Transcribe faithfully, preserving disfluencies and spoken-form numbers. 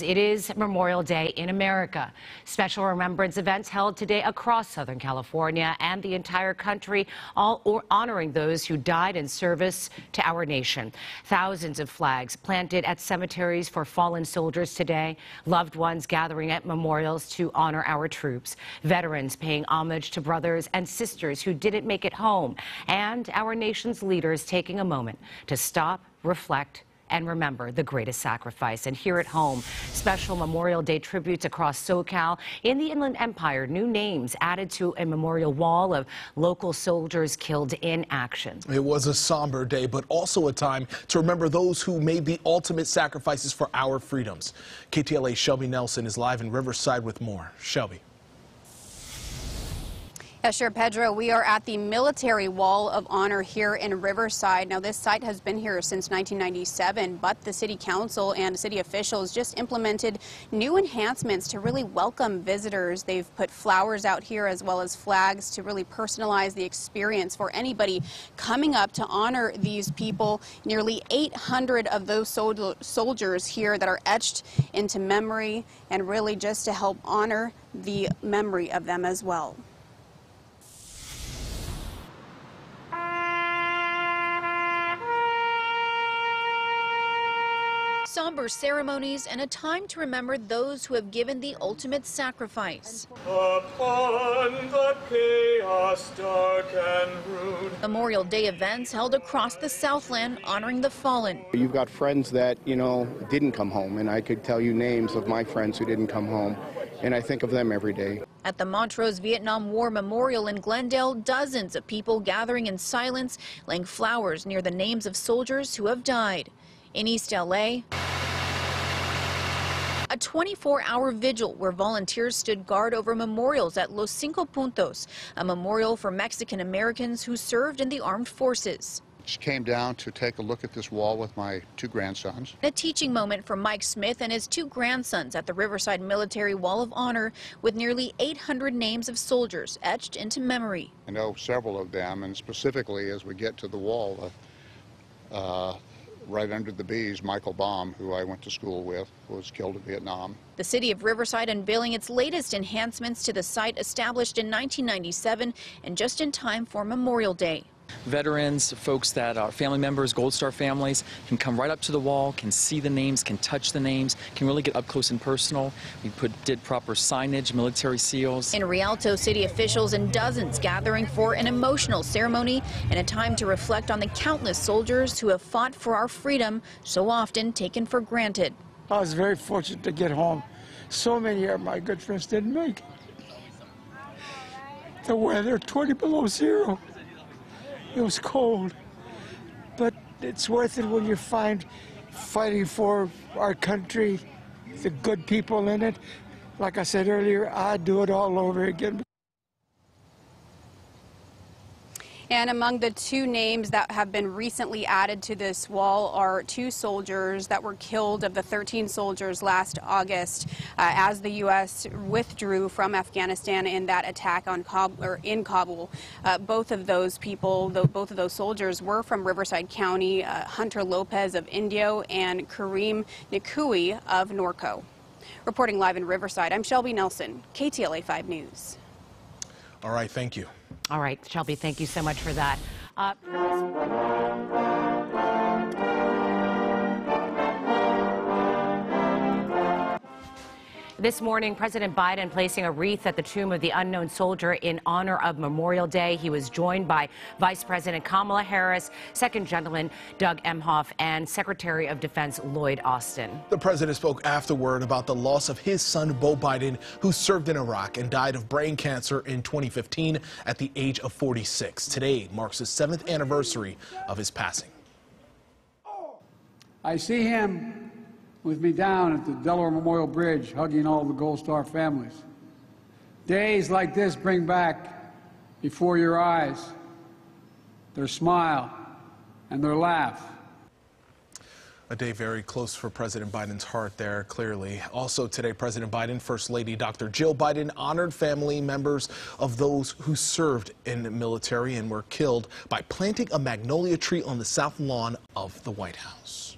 It is Memorial Day in America. Special remembrance events held today across Southern California and the entire country, all honoring those who died in service to our nation. Thousands of flags planted at cemeteries for fallen soldiers today, loved ones gathering at memorials to honor our troops, veterans paying homage to brothers and sisters who didn't make it home, and our nation's leaders taking a moment to stop, reflect, and remember the greatest sacrifice. And here at home, special Memorial Day tributes across SoCal. In the Inland Empire, new names added to a memorial wall of local soldiers killed in action. It was a somber day, but also a time to remember those who made the ultimate sacrifices for our freedoms. K T L A Shelby Nelson is live in Riverside with more. Shelby. Yes, sure, Pedro. We are at the Military Wall of Honor here in Riverside. Now, this site has been here since nineteen ninety-seven, but the city council and city officials just implemented new enhancements to really welcome visitors. They've put flowers out here as well as flags to really personalize the experience for anybody coming up to honor these people. Nearly eight hundred of those sol- soldiers here that are etched into memory, and really just to help honor the memory of them as well. Somber ceremonies and a time to remember those who have given the ultimate sacrifice. Upon the chaos dark and rude. Memorial Day events held across the Southland honoring the fallen. You've got friends that, you know, didn't come home, and I could tell you names of my friends who didn't come home, and I think of them every day. At the Montrose Vietnam War Memorial in Glendale, dozens of people gathering in silence, laying flowers near the names of soldiers who have died. In East L A, a twenty-four hour vigil where volunteers stood guard over memorials at Los Cinco Puntos, a memorial for Mexican Americans who served in the armed forces. Just came down to take a look at this wall with my two grandsons. A teaching moment for Mike Smith and his two grandsons at the Riverside Military Wall of Honor, with nearly eight hundred names of soldiers etched into memory. I know several of them, and specifically as we get to the wall, uh, uh, right under the bees, Michael Baum, who I went to school with, was killed in Vietnam. The city of Riverside unveiling its latest enhancements to the site, established in nineteen ninety-seven and just in time for Memorial Day. Veterans, folks that are family members, Gold Star families, can come right up to the wall, can see the names, can touch the names, can really get up close and personal. We put, did proper signage, military seals. In Rialto, city officials and dozens gathering for an emotional ceremony and a time to reflect on the countless soldiers who have fought for our freedom, so often taken for granted. I was very fortunate to get home. So many of my good friends didn't make it. The weather, twenty below zero. It was cold, but it's worth it when you find fighting for our country, the good people in it. Like I said earlier, I'd do it all over again. And among the two names that have been recently added to this wall are two soldiers that were killed of the thirteen soldiers last August uh, as the U S withdrew from Afghanistan in that attack on Kabul, or in Kabul. Uh, both of those people, though, both of those soldiers were from Riverside County, uh, Hunter Lopez of Indio and Kareem Nikui of Norco. Reporting live in Riverside, I'm Shelby Nelson, K T L A five News. All right, thank you. All right, Shelby, thank you so much for that. Uh, This morning, President Biden placing a wreath at the tomb of the unknown soldier in honor of Memorial Day. He was joined by Vice President Kamala Harris, Second Gentleman Doug Emhoff, and Secretary of Defense Lloyd Austin. The president spoke afterward about the loss of his son, Beau Biden, who served in Iraq and died of brain cancer in twenty fifteen at the age of forty-six. Today marks the seventh anniversary of his passing. I see him with me down at the Delaware Memorial Bridge, hugging all the Gold Star families. Days like this bring back before your eyes their smile and their laugh. A day very close for President Biden's heart there, clearly. Also today, President Biden, First Lady Doctor Jill Biden honored family members of those who served in the military and were killed by planting a magnolia tree on the south lawn of the White House.